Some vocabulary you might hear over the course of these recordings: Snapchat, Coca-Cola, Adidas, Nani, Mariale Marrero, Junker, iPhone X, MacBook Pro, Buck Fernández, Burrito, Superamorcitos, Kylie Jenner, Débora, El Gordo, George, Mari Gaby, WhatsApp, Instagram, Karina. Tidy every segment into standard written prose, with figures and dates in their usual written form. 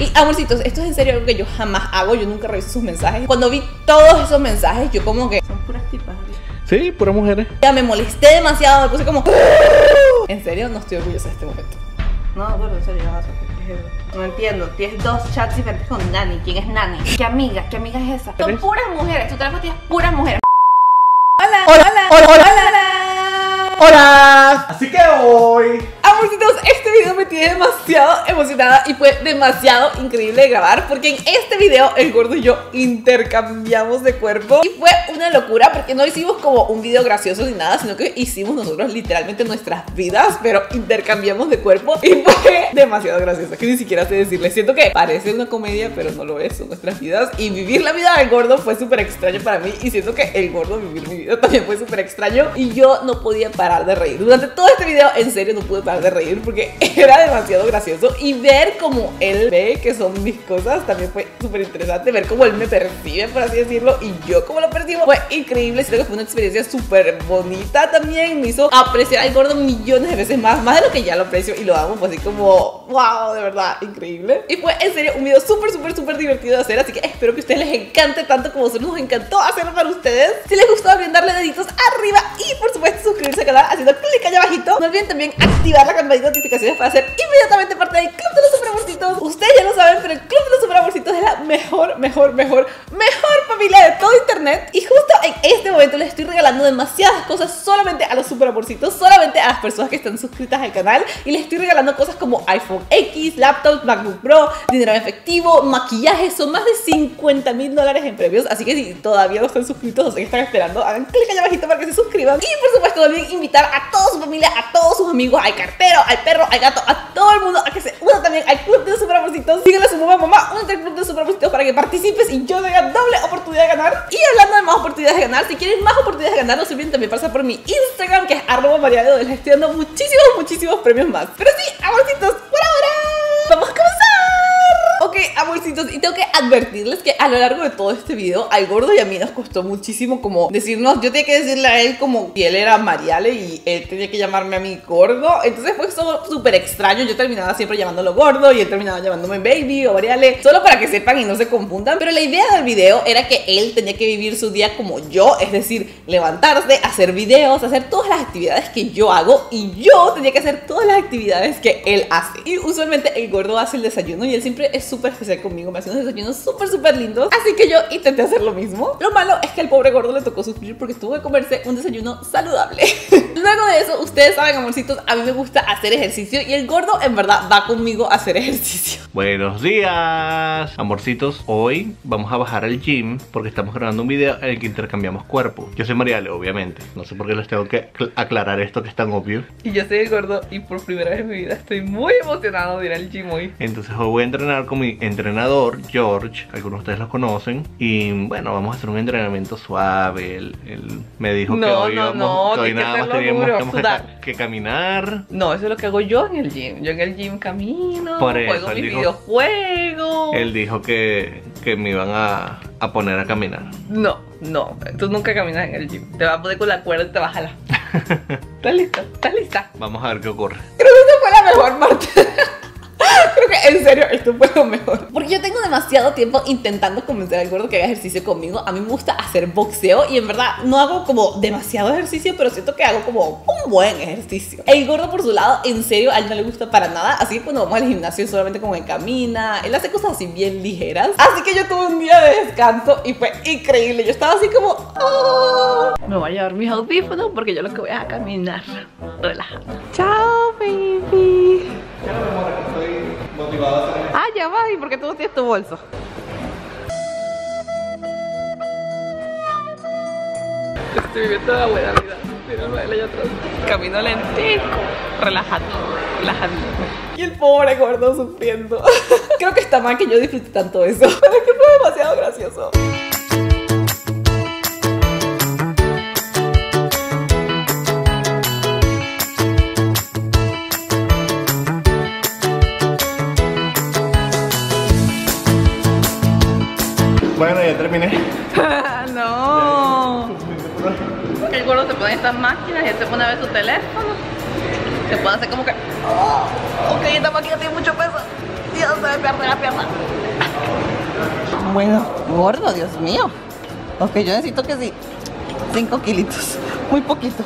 Y amorcitos, esto es en serio algo que yo jamás hago. Yo nunca reviso sus mensajes. Cuando vi todos esos mensajes, yo como que... Son puras tipas. Sí, puras mujeres. Ya me molesté demasiado, me puse como... En serio, no estoy orgullosa de este momento. No, gordo, en serio, no entiendo. Tienes dos chats diferentes con Nani. ¿Quién es Nani? ¿Qué amiga? ¿Qué amiga es esa? Son puras mujeres, tu trabajo tienes puras mujeres. Hola, hola, hola, hola, hola, hola. Así que hoy... Amorcitos, este video me tiene demasiado emocionada y fue demasiado increíble de grabar, porque en este video el gordo y yo intercambiamos de cuerpo y fue una locura, porque no hicimos como un video gracioso ni nada, sino que hicimos nosotros literalmente nuestras vidas, pero intercambiamos de cuerpo y fue demasiado gracioso, que ni siquiera sé decirle. Siento que parece una comedia, pero no lo es, son nuestras vidas, y vivir la vida del gordo fue súper extraño para mí, y siento que el gordo vivir mi vida también fue súper extraño, y yo no podía parar de reír. Durante todo este video, en serio, no pude parar de reír porque era demasiado gracioso, y ver cómo él ve que son mis cosas también fue súper interesante, ver cómo él me percibe, por así decirlo, y yo cómo lo percibo, fue increíble. Creo que fue una experiencia súper bonita también, me hizo apreciar al gordo millones de veces más de lo que ya lo aprecio y lo amo, fue así como wow, de verdad, increíble, y fue en serio un video súper, súper, súper divertido de hacer, así que espero que a ustedes les encante tanto como nosotros nos encantó hacerlo para ustedes. Si les gustó, no olviden darle deditos arriba y por supuesto suscribirse al canal haciendo clic allá abajito, no olviden también activar la campanita de notificaciones para ser inmediatamente parte del Club de los Superamorcitos. Ustedes ya lo saben, pero el Club de los Superamorcitos es la mejor familia de todo internet. Y justo en este momento les estoy regalando demasiadas cosas solamente a los Superamorcitos, solamente a las personas que están suscritas al canal. Y les estoy regalando cosas como iPhone X, laptops, MacBook Pro, dinero en efectivo, maquillaje. Son más de 50.000 dólares en premios. Así que si todavía no están suscritos, no sé qué están esperando, hagan clic allá abajito para que se suscriban. Y por supuesto también invitar a toda su familia, a todos sus amigos, al cartero, al perro, al gato, a todo el mundo a que se una también al Club de los Superamorcitos. Síguenle a su mamá, únete al Club de los Superamorcitos para que participes y yo tenga doble oportunidad de ganar. Y hablando de más oportunidades de ganar, si quieren más oportunidades de ganar, no se olviden también pasar por mi Instagram, que es @mariale, donde les estoy dando muchísimos, muchísimos premios más. Pero sí, amorcitos, por ahora vamos a comenzar. Ok, amorcitos, y tengo que advertirles que a lo largo de todo este video al gordo y a mí nos costó muchísimo como decirnos. Yo tenía que decirle a él como que él era Mariale y él tenía que llamarme a mí gordo. Entonces fue súper extraño. Yo terminaba siempre llamándolo gordo y él terminaba llamándome baby o Mariale, solo para que sepan y no se confundan. Pero la idea del video era que él tenía que vivir su día como yo, es decir, levantarse, hacer videos, hacer todas las actividades que yo hago, y yo tenía que hacer todas las actividades que él hace. Y usualmente el gordo hace el desayuno y él siempre es súper especial conmigo, me hacía unos desayunos súper, súper lindos, así que yo intenté hacer lo mismo. Lo malo es que al pobre gordo le tocó sufrir porque tuvo que comerse un desayuno saludable. Luego de eso, ustedes saben, amorcitos, a mí me gusta hacer ejercicio y el gordo en verdad va conmigo a hacer ejercicio. Buenos días, amorcitos. Hoy vamos a bajar al gym porque estamos grabando un video en el que intercambiamos cuerpo. Yo soy Mariale, obviamente. No sé por qué les tengo que aclarar esto que es tan obvio. Y yo soy el gordo y por primera vez en mi vida estoy muy emocionado de ir al gym hoy. Entonces hoy voy a entrenar con mi entrenador George, algunos de ustedes los conocen, y bueno, vamos a hacer un entrenamiento suave. Él me dijo que hoy nada más teníamos que caminar. No, eso es lo que hago yo en el gym. Yo en el gym camino, juego mis videojuegos. Él dijo que me iban a poner a caminar. No, tú nunca caminas en el gym. Te vas a poner con la cuerda y te vas a jalar. ¿Estás lista? ¿Estás lista? Vamos a ver qué ocurre. Creo que esa fue la mejor parte. Creo que en serio esto fue lo mejor, porque yo tengo demasiado tiempo intentando convencer al gordo que haga ejercicio conmigo. A mí me gusta hacer boxeo y en verdad no hago como demasiado ejercicio, pero siento que hago como un buen ejercicio. El gordo por su lado, en serio, a él no le gusta para nada, así que cuando vamos al gimnasio solamente como él camina, él hace cosas así bien ligeras. Así que yo tuve un día de descanso y fue increíble. Yo estaba así como oh. Me voy a llevar mis audífonos porque yo lo que voy a caminar relajada. Chao, baby. Ah, ya va, ¿y por qué tú no tienes tu bolso? Estoy viviendo la buena vida. Míralo a él allá atrás. Camino lentico, relajando. Y el pobre gordo sufriendo. Creo que está mal que yo disfrute tanto eso, pero es que fue demasiado gracioso. Bueno, ya terminé. No. El gordo se pone en estas máquinas y él se pone a ver su teléfono. Se puede hacer como que... Oh, ok, esta máquina tiene mucho peso. Dios, se me pierde la pierna. Bueno, gordo, Dios mío. Ok, yo necesito que sí. 5 kilitos. Muy poquito.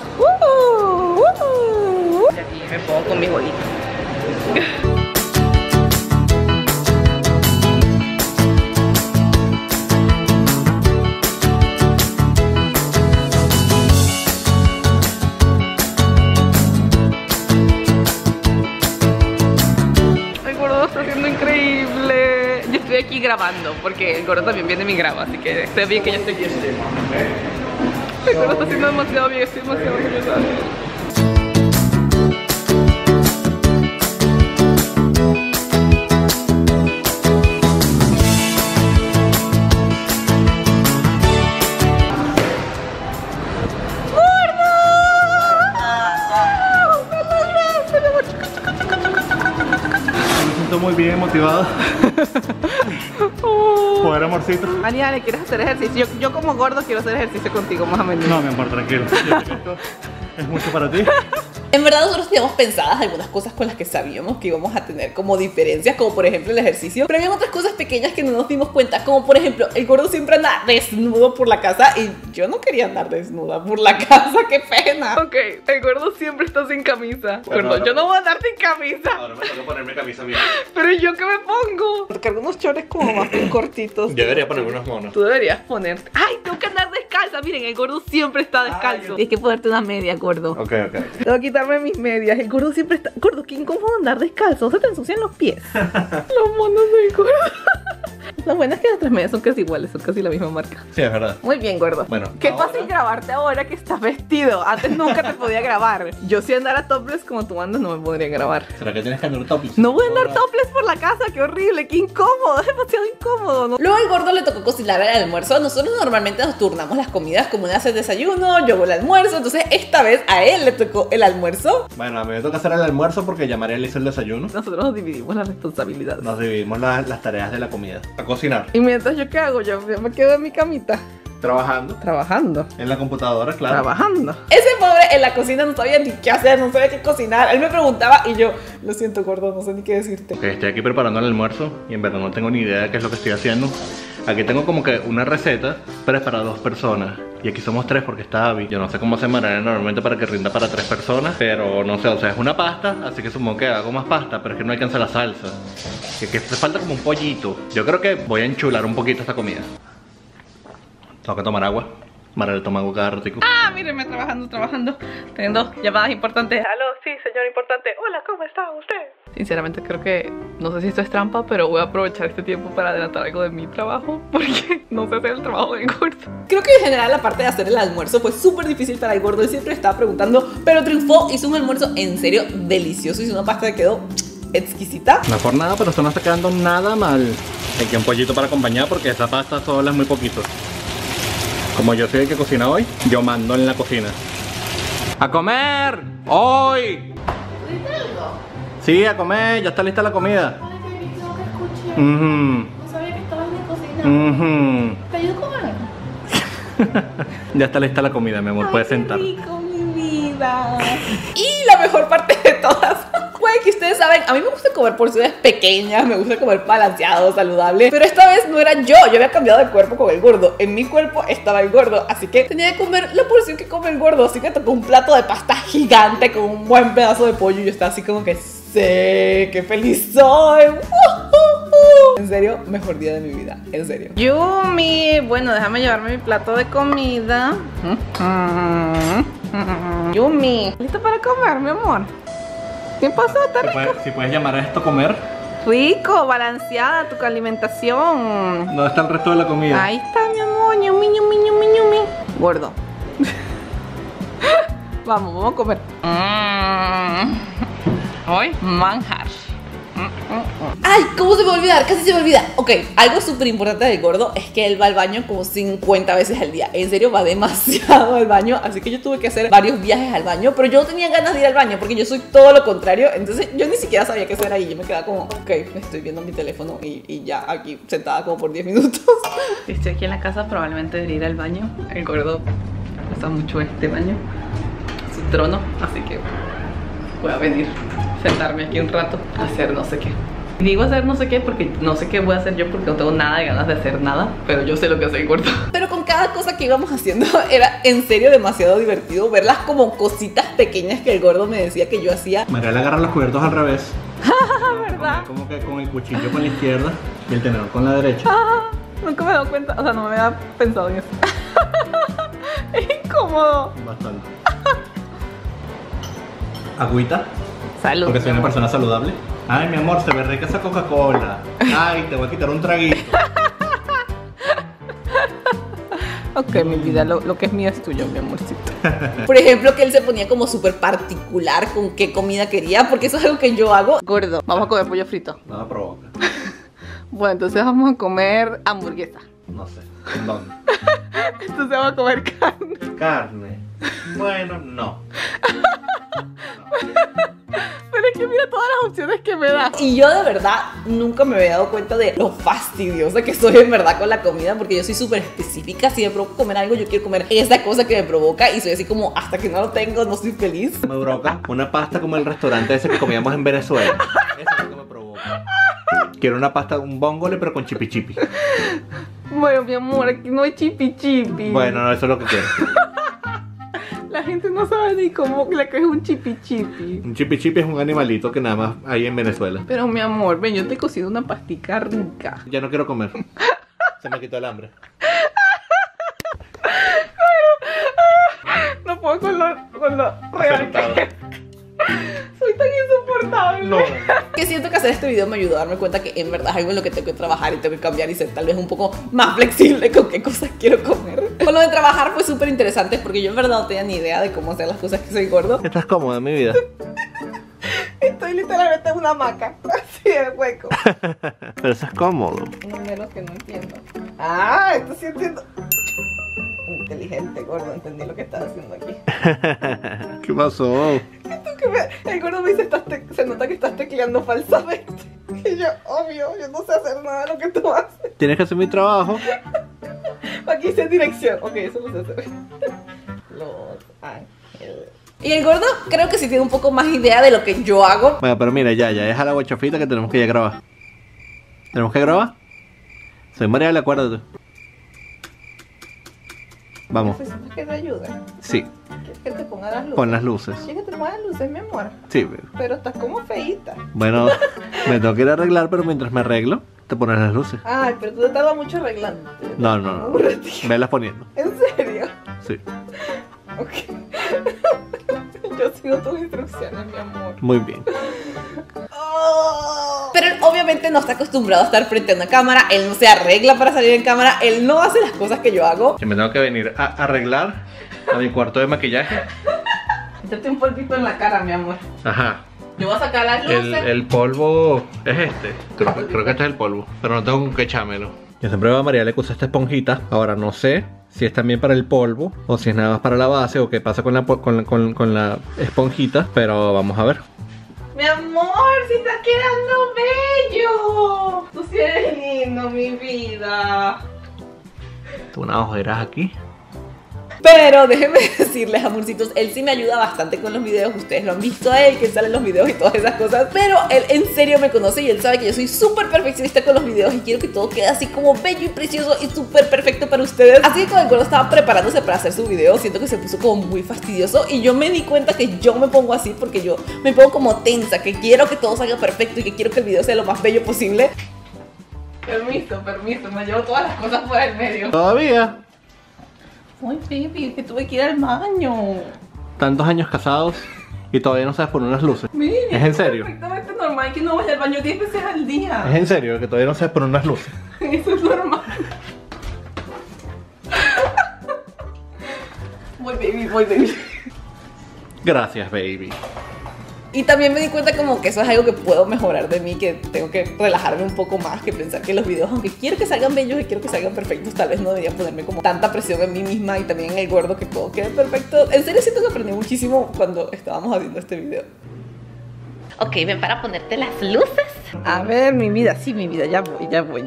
Y aquí me pongo con mi bolito. Aquí grabando, porque el gordo también viene de mi graba, así que está bien que yo estoy bien. El gordo está haciendo demasiado bien, estoy demasiado orgullosa. Muy bien, motivado. Poder amorcito. Mariale, ¿quieres hacer ejercicio? Yo como gordo quiero hacer ejercicio contigo más a menudo. No, mi amor, tranquilo. Esto es mucho para ti. En verdad nosotros teníamos pensadas algunas cosas con las que sabíamos que íbamos a tener como diferencias, como por ejemplo el ejercicio, pero había otras cosas pequeñas que no nos dimos cuenta, como por ejemplo el gordo siempre anda desnudo por la casa y yo no quería andar desnuda por la casa, qué pena. Ok, el gordo siempre está sin camisa. Bueno, gordo, yo no voy a andar sin camisa. Ahora me toca ponerme camisa mía. Pero ¿yo qué me pongo? Porque algunos chores como más cortitos. Yo debería poner unos monos. Tú deberías ponerte. Ay, tengo que andar descalza, miren, el gordo siempre está descalzo. Tienes que ponerte una media, gordo. Ok, ok. Tengo que mis medias, el gordo siempre está... Gordo, qué incómodo andar descalzo, se te ensucian los pies. Los monos del gordo. Lo bueno es que nuestras medias son casi iguales, son casi la misma marca. Sí, es verdad. Muy bien, gordo. Bueno, qué ahora... fácil grabarte ahora que estás vestido. Antes nunca te podía grabar. Yo si andara topless como tú andas no me podría grabar. ¿Será que tienes que andar topless? No voy a andar topless por la casa, qué horrible, qué incómodo, es demasiado incómodo, ¿no? Luego al gordo le tocó cocinar el almuerzo. Nosotros normalmente nos turnamos las comidas, como una hace el desayuno, yo hago el almuerzo. Entonces esta vez a él le tocó el almuerzo. Bueno, a mí me toca hacer el almuerzo porque ya Mariale hizo el desayuno. Nosotros nos dividimos las responsabilidades. Nos dividimos las tareas de la comida. A cocinar. ¿Y mientras yo qué hago? Yo me quedo en mi camita. Trabajando. Trabajando. En la computadora, claro. Trabajando. Ese pobre en la cocina no sabía ni qué hacer, no sabía qué cocinar. Él me preguntaba y yo, lo siento gordo, no sé ni qué decirte. Okay, estoy aquí preparando el almuerzo y en verdad no tengo ni idea de qué es lo que estoy haciendo. Aquí tengo como que una receta, pero es para 2 personas. Y aquí somos 3 porque está Abby. Yo no sé cómo se maneja normalmente para que rinda para 3 personas. Pero no sé, o sea, es una pasta. Así que supongo que hago más pasta, pero es que no alcanza la salsa. Es que hace falta como un pollito. Yo creo que voy a enchular un poquito esta comida. Tengo que tomar agua. Mariale toma agua cada ratico. Ah, mírenme trabajando, trabajando. Teniendo llamadas importantes. Aló, sí, señor importante. Hola, ¿cómo está usted? Sinceramente creo que, no sé si esto es trampa, pero voy a aprovechar este tiempo para adelantar algo de mi trabajo, porque no sé hacer el trabajo del gordo. Creo que en general la parte de hacer el almuerzo fue súper difícil para el gordo, él siempre estaba preguntando, pero triunfó, hizo un almuerzo en serio delicioso, hizo una pasta que quedó exquisita. No por nada, pero esto no está quedando nada mal. Hay que un pollito para acompañar porque esa pasta sola es muy poquito. Como yo soy el que cocina hoy, yo mando en la cocina. ¡A comer! ¡Hoy! Sí, a comer, ya está lista la comida. Ay, baby, no te escuché. No sabía que estabas en la cocina. ¿Te ayudo a comer? Ya está lista la comida, mi amor, ay, puedes sentar. ¡Qué rico, mi vida! Y la mejor parte de todas. Puede que ustedes saben, a mí me gusta comer porciones pequeñas, me gusta comer balanceado, saludable. Pero esta vez no era yo, yo había cambiado de cuerpo con el gordo. En mi cuerpo estaba el gordo, así que tenía que comer la porción que come el gordo. Así que tocó un plato de pasta gigante con un buen pedazo de pollo y yo estaba así como que ¡sí! ¡Qué feliz soy! En serio, mejor día de mi vida, en serio. Yumi, bueno, déjame llevarme mi plato de comida. Yumi, ¿listo para comer, mi amor? ¿Qué pasó? ¿Está rico? Si puedes llamar a esto comer. Rico, balanceada tu alimentación. ¿Dónde está el resto de la comida? Ahí está, mi amor. Ñumi, ñumi, ñumi, ñumi. Gordo. Vamos, vamos a comer. Hoy, manjar. Ay, ¿cómo se me va a olvidar? Casi se me olvida. Ok, algo súper importante del gordo es que él va al baño como 50 veces al día. En serio, va demasiado al baño. Así que yo tuve que hacer varios viajes al baño. Pero yo no tenía ganas de ir al baño porque yo soy todo lo contrario. Entonces yo ni siquiera sabía qué hacer ahí. Yo me quedaba como, ok, me estoy viendo mi teléfono y ya aquí sentada como por 10 minutos. Si estoy aquí en la casa probablemente debería ir al baño. El gordo usa mucho este baño, su trono. Así que voy a venir, sentarme aquí un rato, hacer no sé qué. digo hacer no sé qué porque no sé qué voy a hacer yo, porque no tengo nada de ganas de hacer nada, pero yo sé lo que hace el cuarto. Pero con cada cosa que íbamos haciendo era en serio demasiado divertido verlas como cositas pequeñas que el gordo me decía que yo hacía. Mariale agarra los cubiertos al revés. ¿Verdad? Como que con el cuchillo con la izquierda y el tenedor con la derecha. Nunca me he dado cuenta, o sea, no me había pensado en eso. Es incómodo. Bastante. Agüita. Salud. Porque soy una persona saludable. Ay, mi amor, se ve rica esa Coca-Cola. Ay, te voy a quitar un traguito. Ok, mi vida, lo que es mío es tuyo, mi amorcito. Por ejemplo, que él se ponía como súper particular con qué comida quería, porque eso es algo que yo hago. Gordo, vamos a comer pollo frito. No me provoca. Bueno, entonces vamos a comer hamburguesa. No sé, ¿en dónde? Entonces vamos a comer carne. ¿Carne? Bueno, no. Pero es que mira todas las opciones que me da. Y yo de verdad nunca me había dado cuenta de lo fastidiosa que soy en verdad con la comida, porque yo soy súper específica. Si me provoca comer algo, yo quiero comer esa cosa que me provoca, y soy así como, hasta que no lo tengo, no soy feliz. Me provoca una pasta como el restaurante ese que comíamos en Venezuela. Eso es lo que me provoca. Quiero una pasta, un bongole, pero con chipi chipi. Bueno, mi amor, aquí no hay chipi chipi. Bueno, no, eso es lo que quiero. La gente no sabe ni cómo la que es un chipichipi. Un chipichipi es un animalito que nada más hay en Venezuela. Pero mi amor, ven, yo te he cocido una pastica rica. Ya no quiero comer. Se me quitó el hambre. No puedo con lo real que soy tan insoportable. No. Que siento que hacer este video me ayudó a darme cuenta que en verdad es algo en lo que tengo que trabajar y tengo que cambiar y ser tal vez un poco más flexible con qué cosas quiero comer. Con lo de trabajar fue súper interesante, porque yo en verdad no tenía ni idea de cómo hacer las cosas que soy gordo. Estás cómoda en mi vida. Estoy literalmente en una hamaca, así de hueco. Pero eso es cómodo. No es lo que no entiendo. Ah, esto sí entiendo. Inteligente, gordo, entendí lo que estás haciendo aquí. ¿Qué pasó? El gordo me dice, se nota que estás tecleando falsamente. Y yo, obvio, yo no sé hacer nada de lo que tú haces. Tienes que hacer mi trabajo. Aquí dice dirección. Ok, eso lo sé hacer. Los ángeles. Y el gordo creo que sí tiene un poco más idea de lo que yo hago. Bueno, pero mira, ya, deja la guachafita que tenemos que ya grabar. ¿Tenemos que grabar? Soy Mariale, acuérdate. Vamos. ¿Necesitas que te ayude? Sí. ¿Quieres que te ponga las luces? Pon las luces. ¿Quieres que te ponga las luces, mi amor? Sí, pero estás como feíta. Bueno, me tengo que ir a arreglar, pero mientras me arreglo, te pones las luces. Ay, pero tú te tardas mucho arreglando. No. Me las poniendo. ¿En serio? Sí. Ok. Yo sigo tus instrucciones, mi amor. Muy bien. Pero él obviamente no está acostumbrado a estar frente a una cámara. Él no se arregla para salir en cámara. Él no hace las cosas que yo hago. Yo me tengo que venir a arreglar a mi cuarto de maquillaje. Échate un polvito en la cara, mi amor. Ajá. Yo voy a sacar las luces. El polvo es este. Creo que este es el polvo. Pero no tengo con qué echármelo. Yo siempre veo a Mariale que usa esta esponjita. Ahora no sé si es también para el polvo o si es nada más para la base o qué pasa con la esponjita. Pero vamos a ver. Mi amor, si estás quedando bello. Tú sí eres lindo, mi vida. Tengo unas ojeras aquí. Pero déjenme decirles, amorcitos, él sí me ayuda bastante con los videos. Ustedes lo han visto a él, que salen los videos y todas esas cosas. Pero él en serio me conoce y él sabe que yo soy súper perfeccionista con los videos y quiero que todo quede así como bello y precioso y súper perfecto para ustedes. Así que cuando el gordo estaba preparándose para hacer su video, siento que se puso como muy fastidioso. Y yo me di cuenta que yo me pongo así porque yo me pongo como tensa, que quiero que todo salga perfecto y que quiero que el video sea lo más bello posible. Permiso, me llevo todas las cosas por el medio. ¿Todavía? Ay, baby, que tuve que ir al baño. Tantos años casados y todavía no sabes poner unas luces. Mira, ¿es en serio? Es perfectamente normal que no vaya al baño 10 veces al día. ¿Es en serio que todavía no sabes poner unas luces? Eso es normal. Voy, baby. Gracias, baby. Y también me di cuenta como que eso es algo que puedo mejorar de mí, que tengo que relajarme un poco más, que pensar que los videos, aunque quiero que salgan bellos y quiero que salgan perfectos, tal vez no debería ponerme como tanta presión en mí misma y también en el gordo que todo quede perfecto. En serio siento que aprendí muchísimo cuando estábamos haciendo este video. Ok, ven para ponerte las luces. A ver, mi vida, sí, mi vida, ya voy.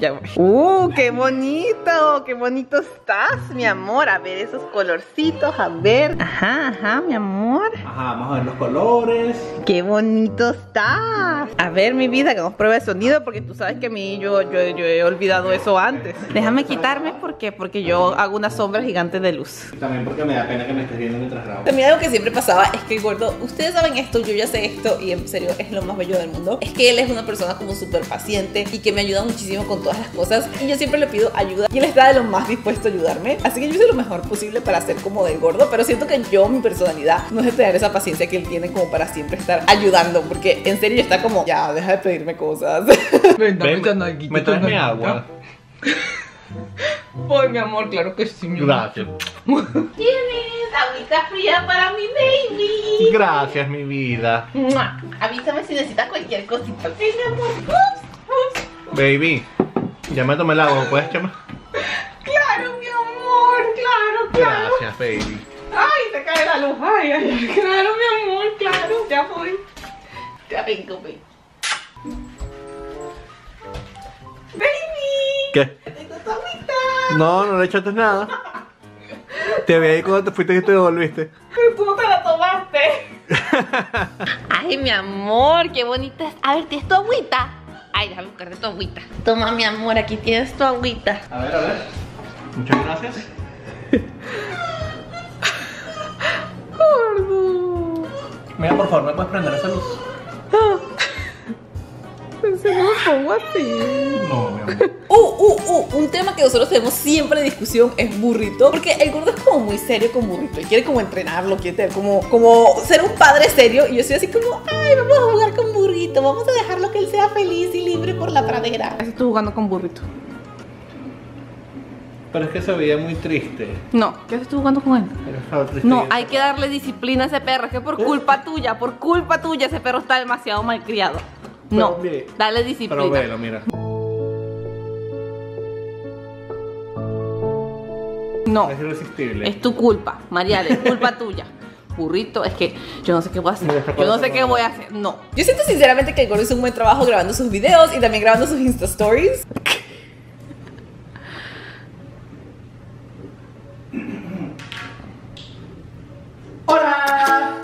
¡Qué bonito! ¡Qué bonito estás, mi amor! A ver, esos colorcitos, a ver. Ajá, mi amor. Ajá, vamos a ver los colores. ¡Qué bonito estás! A ver, mi vida, que nos pruebe el sonido, porque tú sabes que a mí yo he olvidado eso antes. Déjame quitarme, ¿por qué? Porque yo hago una sombra gigante de luz. También porque me da pena que me estés viendo mientras grabo. También algo que siempre pasaba es que el gordo, ustedes saben esto, yo ya sé esto, y en serio, es lo más bello del mundo. Es que él es una persona como súper paciente y que me ayuda muchísimo con todas las cosas, y yo siempre le pido ayuda y él está de lo más dispuesto a ayudarme. Así que yo hice lo mejor posible para ser como del gordo, pero siento que yo, mi personalidad no es de tener esa paciencia que él tiene como para siempre estar ayudando, porque en serio está como, ya, deja de pedirme cosas. Me traes agua. Pues mi amor, claro que sí. Gracias. Tienes agüita fría para mi baby. Gracias, mi vida. Avísame si necesitas cualquier cosita. Sí, mi amor. Ups. Baby, ya me tomé el agua, ¿puedes echarme? Claro, mi amor, claro. Gracias, baby. Ay, te cae la luz. Ay. Claro, mi amor, claro. Ya voy. Ya vengo, baby. Baby. ¿Qué? No, no le echaste nada. Te vi ahí cuando te fuiste y te devolviste. Tú no te la tomaste. Ay, mi amor, qué bonita es. A ver, ¿tienes tu agüita? Ay, déjame buscarte tu agüita. Toma, mi amor, aquí tienes tu agüita. A ver, muchas gracias. Gordo. Mira, por favor, ¿me puedes prender esa luz? No, mi amor. Un tema que nosotros tenemos siempre de discusión es Burrito, porque el gordo es como muy serio con Burrito y quiere como entrenarlo, quiere tener como ser un padre serio, y yo soy así como, ay, vamos a jugar con Burrito, vamos a dejarlo que él sea feliz y libre por la pradera. Así estoy jugando con Burrito. Pero es que se veía muy triste. No, ¿qué estuvo jugando con él? No, hay que darle disciplina a ese perro, es que por culpa tuya ese perro está demasiado malcriado. No, mire, dale disciplina. Pero velo, mira. No, es irresistible. Es tu culpa, Mariale, es culpa tuya. Burrito, es que yo no sé qué voy a hacer. Yo no sé qué voy a hacer, no. Yo siento sinceramente que el gordo hizo un buen trabajo grabando sus videos y también grabando sus Insta Stories. ¡Hola!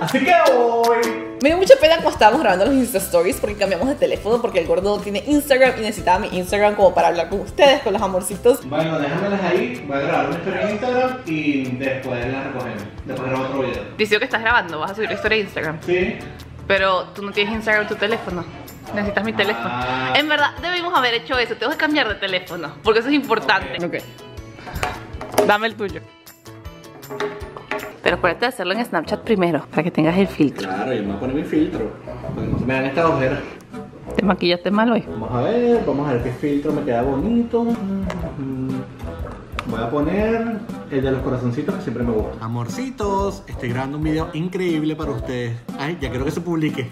Así que hoy me dio mucha pena cuando estábamos grabando los Insta Stories porque cambiamos de teléfono, porque el gordo tiene Instagram y necesitaba mi Instagram como para hablar con ustedes, con los amorcitos. Bueno, déjamelas ahí, voy a grabar una historia en Instagram y después la recogemos. Después grabo otro video. Dice que estás grabando, vas a subir la historia de Instagram. Sí. Pero tú no tienes Instagram en tu teléfono. Necesitas mi teléfono. En verdad, debimos haber hecho eso, tengo que cambiar de teléfono, porque eso es importante. Ok. Dame el tuyo. Pero acuérdate de hacerlo en Snapchat primero, para que tengas el filtro. Claro, yo me voy a poner mi filtro, para que no se me hagan estas ojeras. ¿Te maquillaste mal hoy? Vamos a ver qué filtro me queda bonito. Voy a poner el de los corazoncitos que siempre me gusta. Amorcitos, estoy grabando un video increíble para ustedes. Ay, ya quiero que se publique.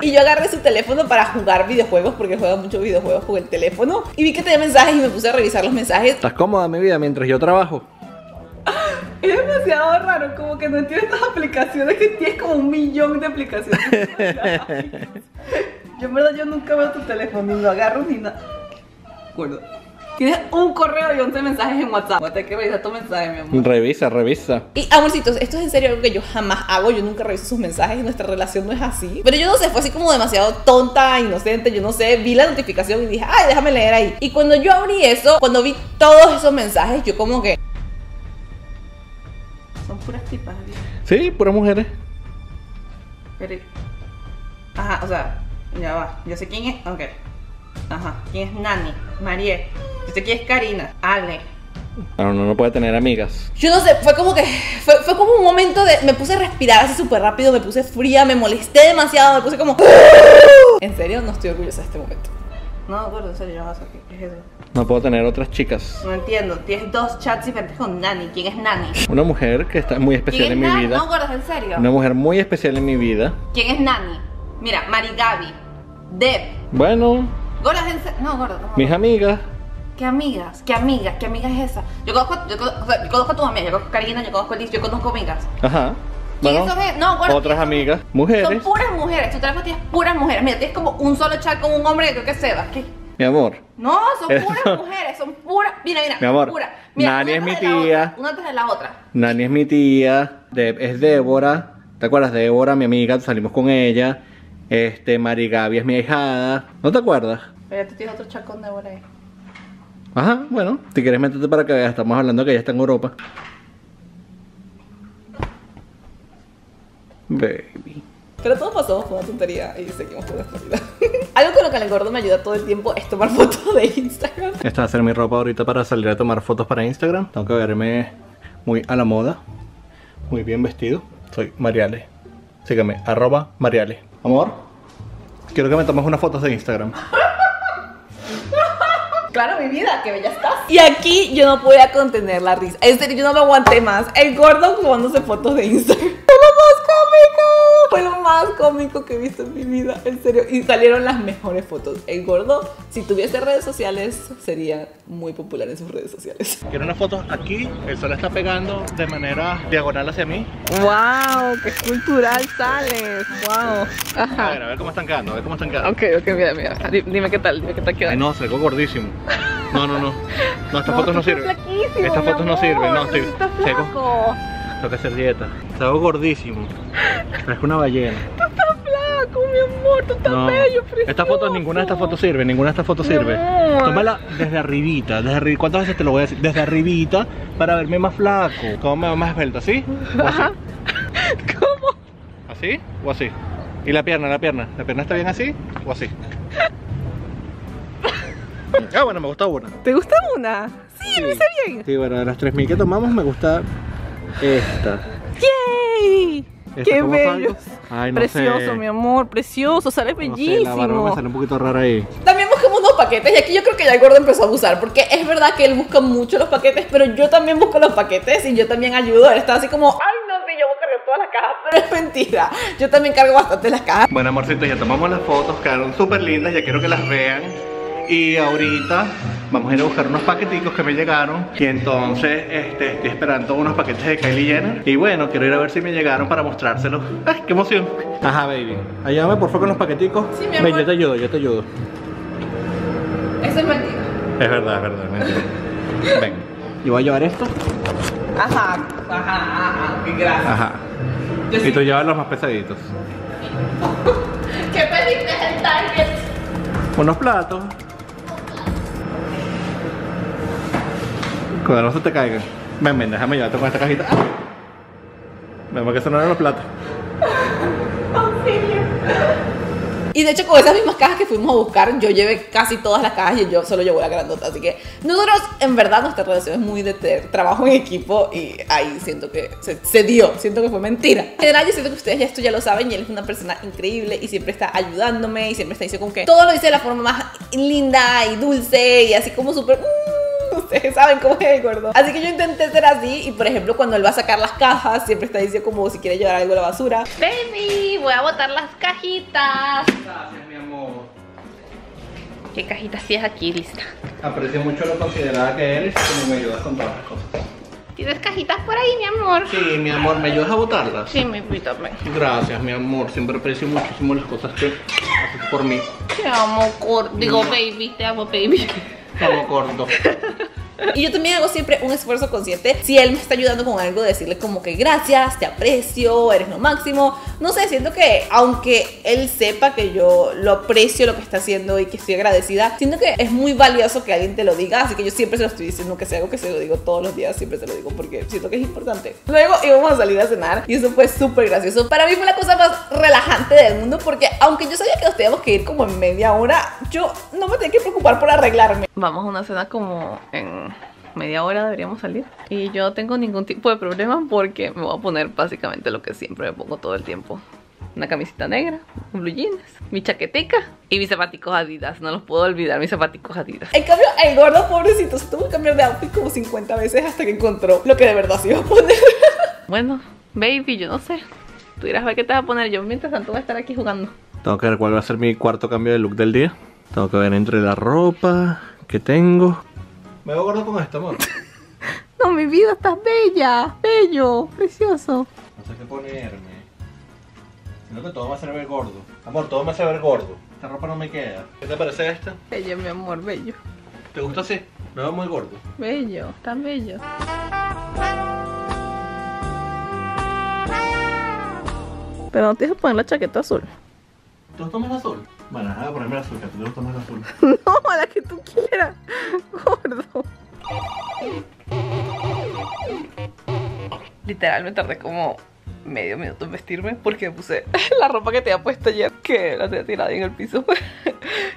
Y yo agarré su teléfono para jugar videojuegos, porque juega muchos videojuegos con el teléfono. Y vi que tenía mensajes y me puse a revisar los mensajes. ¿Estás cómoda, mi vida, mientras yo trabajo? Es demasiado raro, como que no entiendo estas aplicaciones, que tienes como 1 millón de aplicaciones. Yo en verdad yo nunca veo tu teléfono, ni lo agarro ni nada. Acuerdo. Tienes un correo y 11 mensajes en WhatsApp. Voy a tener que revisar tus mensajes, mi amor. Revisa. Y amorcitos, esto es en serio algo que yo jamás hago. Yo nunca reviso sus mensajes, nuestra relación no es así. Pero yo no sé, fue así como demasiado tonta, inocente. Yo no sé, vi la notificación y dije, ay, déjame leer ahí. Y cuando yo abrí eso, cuando vi todos esos mensajes, yo como que... Son puras tipas, ¿verdad? Sí, puras mujeres. Pero... Ajá, o sea, ya va. Yo sé quién es. Ok. Ajá. ¿Quién es Nani? Mariel. Yo sé quién es Karina. Ale. No, no puede tener amigas. Yo no sé, fue como que... Fue como un momento de... Me puse a respirar así súper rápido, me puse fría, me molesté demasiado, me puse como... En serio, no estoy orgullosa de este momento. No, gordo, en serio, yo no sé qué es eso. No puedo tener otras chicas. No entiendo, tienes 2 chats diferentes con Nani. ¿Quién es Nani? Una mujer que está muy especial en mi vida. No, gordo, en serio. Una mujer muy especial en mi vida. ¿Quién es Nani? Mira, Mari Gaby, Deb. Bueno. Gordo, en serio. No, gordo. Mis amigas. ¿Qué amigas? ¿Qué amiga es esa? Yo conozco a tus amigas, yo conozco a Karina, yo conozco a Liz, yo conozco amigas. Ajá. Bueno, no, bueno, otras amigas, mujeres. Son puras mujeres, tu teléfono tienes puras mujeres. Mira, tienes como un solo chat con un hombre que creo que se va. ¿Qué? Mi amor. No, son puras mujeres, son puras. Mira, mira, mi amor, pura. Mira, Nani es mi tía. Una tras de la otra. Nani es mi tía. Es Débora. ¿Te acuerdas de Débora, mi amiga? Salimos con ella. Mari Gaby es mi ahijada. ¿No te acuerdas? Pero tú tienes otro chat con Débora ahí. Ajá, bueno, si quieres métete para que veas, estamos hablando que ella está en Europa. Baby. Pero todos pasamos por una tontería y seguimos por una tontería. Algo con lo que el gordo me ayuda todo el tiempo es tomar fotos de Instagram. Esta va a ser mi ropa ahorita para salir a tomar fotos para Instagram. Tengo que verme muy a la moda, muy bien vestido. Soy Mariale. Sígueme, @Mariale. Amor, quiero que me tomes unas fotos de Instagram. Claro, mi vida, que bella estás. Y aquí yo no podía contener la risa. En serio, yo no me aguanté más. El gordo tomándose fotos de Instagram. Fue lo más cómico que he visto en mi vida, en serio. Y salieron las mejores fotos. El gordo, si tuviese redes sociales, sería muy popular en sus redes sociales. Quiero unas fotos aquí. El sol está pegando de manera diagonal hacia mí. ¡Wow! ¡Qué cultural sales! ¡Wow! Ajá. A ver cómo están quedando, a ver cómo están quedando. Ok, mira, mira. Dime qué tal, dime qué tal quedando. Ay, no, salgo gordísimo. No, estas fotos no sirven. Estas fotos no sirven, no, estoy seco. Tengo que hacer dieta. Estaba gordísimo. Parezco una ballena. Tú estás flaco, mi amor. Tú estás bello, precioso. Estas fotos, ninguna de estas fotos sirve. Ninguna de estas fotos sirve. Tómala desde arribita. ¿Cuántas veces te lo voy a decir? Desde arribita para verme más flaco. ¿Cómo me veo más esbelta? ¿Así? ¿O así? ¿Cómo? ¿Así o así? ¿Y la pierna? ¿La pierna? ¿La pierna está bien así o así? Ah, bueno, me gusta una. ¿Te gusta una? Sí, lo hice bien. Sí, bueno, de las 3000 que tomamos me gusta... esta. ¡Yay! ¡Qué bello! Ay, no precioso, sé. Mi amor, precioso, sale bellísimo. La barba me sale un poquito rara ahí. También buscamos unos paquetes y aquí yo creo que ya el gordo empezó a abusar, porque es verdad que él busca mucho los paquetes, pero yo también busco los paquetes y yo también ayudo. Él está así como, ay no sé, yo voy a cargar todas las cajas, pero es mentira. Yo también cargo bastante las cajas. Bueno, amorcitos, ya tomamos las fotos, quedaron súper lindas, ya quiero que las vean. Y ahorita vamos a ir a buscar unos paqueticos que me llegaron. Y entonces estoy esperando unos paquetes de Kylie Jenner. Y bueno, quiero ir a ver si me llegaron para mostrárselos. ¡Ay, qué emoción! Ajá, baby, ayúdame por favor con los paqueticos. Sí, mi amor. Ven, yo te ayudo, yo te ayudo. Eso es mentira. Es verdad, mentira. Ven, yo voy a llevar esto. Ajá, qué gracias. Ajá. Yo y tú llevas los más pesaditos. ¿Qué pediste en Target? Unos platos. Cuando no se te caigan. Ven, déjame llevarte con esta cajita. Vemos que sonaron los platos. Auxilio. Y de hecho con esas mismas cajas que fuimos a buscar, yo llevé casi todas las cajas y yo solo llevo la grandota. Así que nosotros, en verdad, nuestra relación es muy de trabajo en equipo. Y ahí siento que se dio, siento que fue mentira. En general yo siento que ustedes ya esto ya lo saben. Y él es una persona increíble y siempre está ayudándome. Y siempre está diciendo como que todo lo dice de la forma más linda y dulce. Y así como súper... Ustedes saben cómo es el gordo. Así que yo intenté ser así. Y por ejemplo, cuando él va a sacar las cajas, siempre está diciendo como si quiere llevar algo a la basura. Baby, voy a botar las cajitas. Gracias, mi amor. ¿Qué cajitas tienes aquí, lista? Aprecio mucho lo considerada que eres y cómo me ayudas con todas las cosas. ¿Tienes cajitas por ahí, mi amor? Sí, mi amor, ¿me ayudas a botarlas? Sí, mi pita. Gracias, mi amor. Siempre aprecio muchísimo las cosas que haces por mí. Te amo, baby. Te amo, baby. Como corto. Y yo también hago siempre un esfuerzo consciente. Si él me está ayudando con algo, decirle como que gracias, te aprecio, eres lo máximo. No sé, siento que aunque él sepa que yo lo aprecio lo que está haciendo y que estoy agradecida, siento que es muy valioso que alguien te lo diga. Así que yo siempre se lo estoy diciendo, que sea algo que se lo digo todos los días, siempre se lo digo porque siento que es importante. Luego íbamos a salir a cenar y eso fue súper gracioso. Para mí fue la cosa más relajante del mundo, porque aunque yo sabía que nos teníamos que ir como en media hora, yo no me tenía que preocupar por arreglarme. Vamos a una cena como en media hora deberíamos salir. Y yo no tengo ningún tipo de problema porque me voy a poner básicamente lo que siempre me pongo todo el tiempo. Una camisita negra, un blue jeans, mi chaquetica y mis zapaticos Adidas. No los puedo olvidar, mis zapaticos Adidas. En cambio, el gordo pobrecito se tuvo que cambiar de outfit como 50 veces hasta que encontró lo que de verdad se iba a poner. Bueno, baby, yo no sé. Tú dirás a ver qué te vas a poner. Yo mientras tanto voy a estar aquí jugando. Tengo que ver cuál va a ser mi cuarto cambio de look del día. Tengo que ver entre la ropa que tengo. Me veo gordo con esto, amor. No, mi vida, estás bella, bello, precioso. No sé qué ponerme. Sino que todo me hace ver gordo. Amor, todo me hace ver gordo. Esta ropa no me queda. ¿Qué te parece esta? Bello, mi amor, bello. ¿Te gusta así? Me veo muy gordo. Bello, tan bello. Pero no te dejes poner la chaqueta azul. ¿Tú tomas la azul? Bueno, nada, ponerme la azul, que tú tomas la azul. No, la que tú quieras, gordo. Literal me tardé como medio minuto en vestirme porque me puse la ropa que te había puesto ayer, que la tenía tirada en el piso.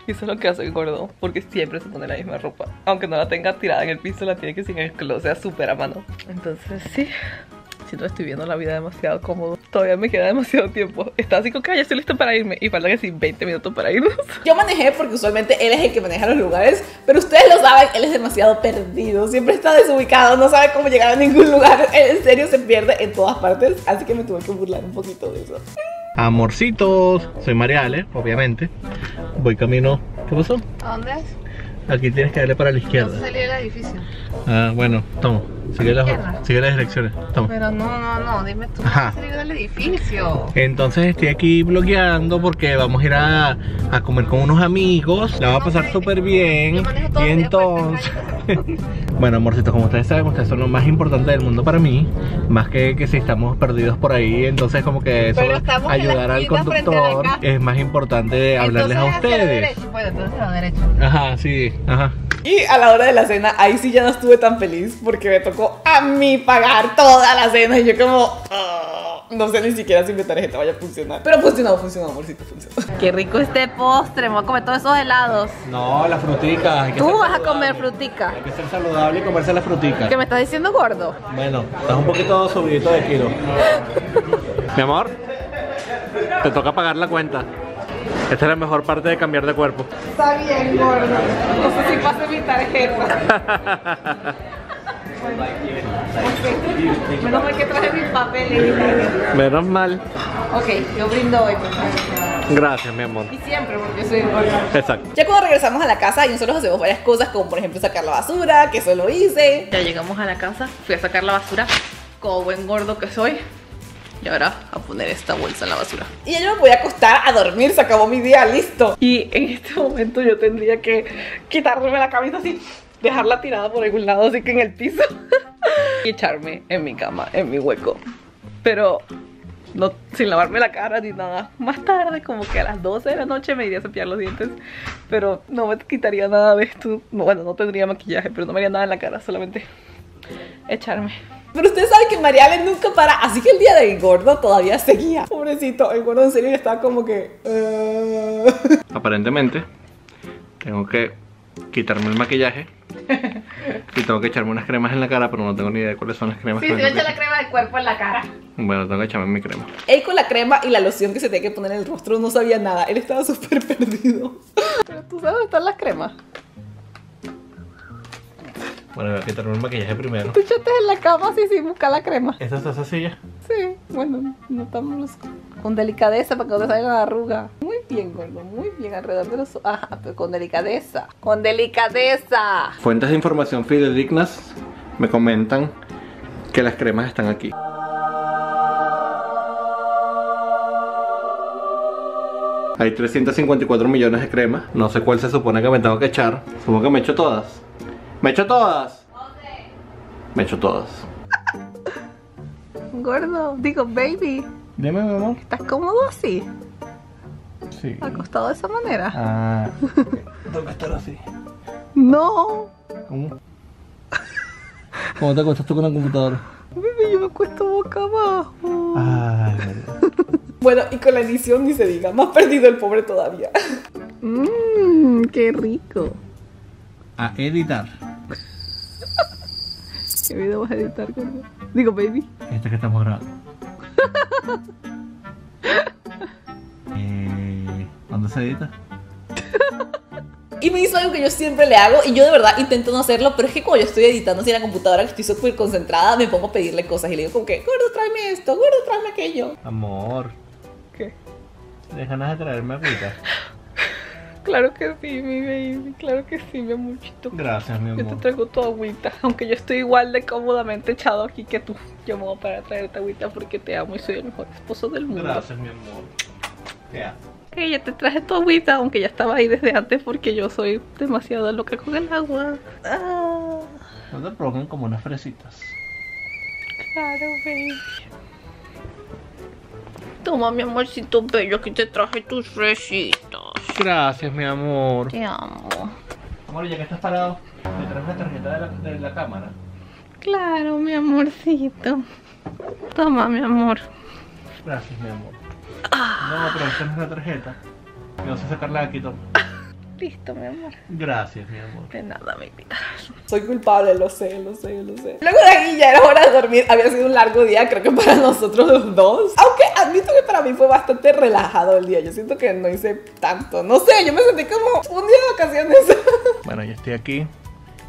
Y eso es lo que hace el gordo, porque siempre se pone la misma ropa. Aunque no la tenga tirada en el piso, la tiene que sin el closet súper a mano. Entonces sí, siento que estoy viendo la vida demasiado cómodo. Todavía me queda demasiado tiempo. Estaba así con que ya estoy lista para irme. Y falta que sí, 20 minutos para irnos. Yo manejé porque usualmente él es el que maneja los lugares. Pero ustedes lo saben, él es demasiado perdido. Siempre está desubicado, no sabe cómo llegar a ningún lugar. Él en serio se pierde en todas partes. Así que me tuve que burlar un poquito de eso. Amorcitos, soy Mariale, obviamente. Voy camino... ¿Qué pasó? ¿A dónde es? Aquí tienes que darle para la izquierda. No salí del edificio. Ah, bueno, toma. Sigue las direcciones. Toma. Pero no, dime tú. Ajá. Salir del edificio. Entonces estoy aquí bloqueando porque vamos a ir a comer con unos amigos. La va a pasar súper bien. Y entonces... Bueno, amorcitos, como ustedes saben, ustedes son lo más importante del mundo para mí. Más que si estamos perdidos por ahí. Entonces como que eso, ayudar al conductor es más importante hablarles a ustedes. Bueno, entonces a la derecha. Ajá, sí. Ajá. Y a la hora de la cena, ahí sí ya no estuve tan feliz porque me tocó a mí pagar toda la cena. Y yo como... no sé ni siquiera si mi tarjeta vaya a funcionar. Pero funcionó, amorcito, funcionó. Qué rico este postre, me voy a comer todos esos helados. No, las fruticas. Tú vas a comer frutica. Hay que ser saludable y comerse las fruticas. ¿Qué me estás diciendo, gordo? Bueno, estás un poquito subidito de kilo. Mi amor, te toca pagar la cuenta. Esta es la mejor parte de cambiar de cuerpo. Está bien, gordo. No sé si pase mi tarjeta. Okay. Menos mal que traje mis papeles. Menos mal. Ok, yo brindo hoy. Gracias, mi amor. Y siempre, porque soy gordo. Exacto. Ya cuando regresamos a la casa y nosotros hacemos varias cosas, como por ejemplo sacar la basura, que eso lo hice. Ya llegamos a la casa, fui a sacar la basura, como buen gordo que soy. Y ahora a poner esta bolsa en la basura. Y ya yo me voy a acostar a dormir, se acabó mi día, listo. Y en este momento yo tendría que quitarme la camisa así, dejarla tirada por algún lado, así que en el piso. Y echarme en mi cama, en mi hueco. Pero no, sin lavarme la cara ni nada. Más tarde, como que a las 12 de la noche me iría a cepillar los dientes. Pero no me quitaría nada de esto. Bueno, no tendría maquillaje, pero no me haría nada en la cara, solamente echarme. Pero ustedes saben que Mariale nunca para, así que el día del gordo todavía seguía. Pobrecito, el gordo en serio estaba como que... Aparentemente, tengo que quitarme el maquillaje y tengo que echarme unas cremas en la cara, pero no tengo ni idea de cuáles son las cremas. Sí, se echa la crema del cuerpo en la cara. Bueno, tengo que echarme mi crema. Él con la crema y la loción que se tiene que poner en el rostro no sabía nada, él estaba súper perdido. Pero tú sabes dónde están las cremas. Bueno, voy a quitarme el maquillaje primero. Tú echaste en la cama así sin buscar la crema. ¿Esa es esa silla? Sí, bueno, no estamos con delicadeza para que no te salga la arruga. Muy bien, gordo, muy bien, alrededor de los ojos. Ajá, pero con delicadeza. ¡Con delicadeza! Fuentes de información fidedignas me comentan que las cremas están aquí. Hay 354 millones de cremas. No sé cuál se supone que me tengo que echar. Supongo que me echo todas. ¿Me echo todas? Okay. Me echo todas. Gordo, digo baby. Dime, mi amor. ¿Estás cómodo así? Sí. ¿Acostado de esa manera? Ah, okay. Tengo que estar así. No. ¿Cómo? ¿Cómo te acostas tú con la computadora? Baby, yo me acuesto boca abajo. Ay, bueno, y con la edición ni se diga. Más perdido el pobre todavía. Mmm, qué rico. A editar. ¿Qué video vas a editar, gordo? Digo, baby. Este que estamos grabando. ¿Dónde se edita? Y me hizo algo que yo siempre le hago y yo de verdad intento no hacerlo, pero es que cuando yo estoy editando sin la computadora, que estoy súper concentrada, me pongo a pedirle cosas y le digo como que, gordo, tráeme esto, gordo, tráeme aquello. Amor. ¿Qué? ¿Tienes ganas de traerme agüita? Claro que sí, mi baby, claro que sí, mi amorchito. Gracias, mi amor. Yo te traigo tu agüita, aunque yo estoy igual de cómodamente echado aquí que tú. Yo me voy a parar a traerte agüita porque te amo y soy el mejor esposo del mundo. Gracias, mi amor. Te amo. Ok, ya te traje tu agüita, aunque ya estaba ahí desde antes porque yo soy demasiado loca con el agua. Ah. No te provocan como unas fresitas. Claro, baby. Toma, mi amorcito bello, aquí te traje tus fresitas. Gracias, mi amor. Te amo. Amor, ya que estás parado, ¿me traes la tarjeta de la cámara? Claro, mi amorcito. Toma, mi amor. Gracias, mi amor. Ah. No, pero esta no es la tarjeta. Me vas a sacarla de aquí, toma. Listo, mi amor. Gracias, mi amor. De nada, mi vida. Soy culpable, lo sé, lo sé, lo sé. Luego de aquí ya era hora de dormir. Había sido un largo día, creo que para nosotros los dos. Aunque admito que para mí fue bastante relajado el día. Yo siento que no hice tanto. No sé, yo me sentí como un día de vacaciones. Bueno, yo estoy aquí,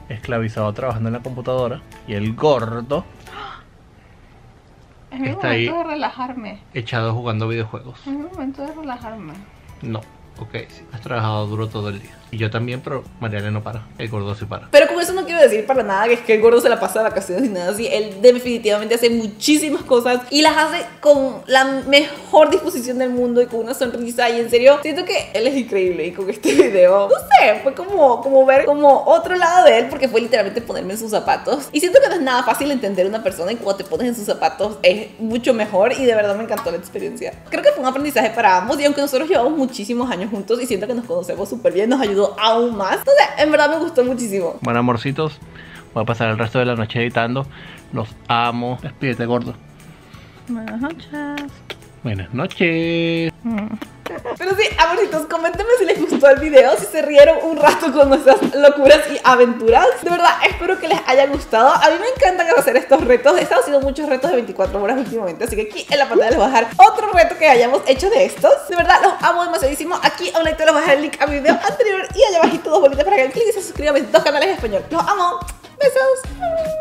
esclavizado, trabajando en la computadora. Y el gordo... Es mi momento de relajarme. Echado jugando videojuegos. Es mi momento de relajarme. No. Ok, sí, has trabajado duro todo el día. Y yo también, pero Mariale no para, el gordo sí para. Pero con eso no quiero decir para nada que es que el gordo se la pasa de vacaciones y nada así. Él definitivamente hace muchísimas cosas y las hace con la mejor disposición del mundo y con una sonrisa. Y en serio, siento que él es increíble. Y con este video, no sé, fue como ver como otro lado de él, porque fue literalmente ponerme en sus zapatos. Y siento que no es nada fácil entender a una persona, y cuando te pones en sus zapatos es mucho mejor. Y de verdad me encantó la experiencia. Creo que fue un aprendizaje para ambos. Y aunque nosotros llevamos muchísimos años juntos y siento que nos conocemos súper bien, nos ayudó aún más. Entonces, en verdad me gustó muchísimo. Bueno, amorcitos, voy a pasar el resto de la noche editando. Los amo. Despídete, gordo. Buenas noches. Buenas noches. Pero sí, amorcitos, coméntenme si les gustó el video, si se rieron un rato con nuestras locuras y aventuras. De verdad, espero que les haya gustado. A mí me encantan hacer estos retos. He estado haciendo muchos retos de 24 horas últimamente, así que aquí en la pantalla les voy a dejar otro reto que hayamos hecho de estos. De verdad, los amo demasiadísimo. Aquí a un ladito les voy a dejar el link a mi video anterior y allá abajito dos bolitas para que hagan clic y se suscriban a mis dos canales en español. Los amo. Besos.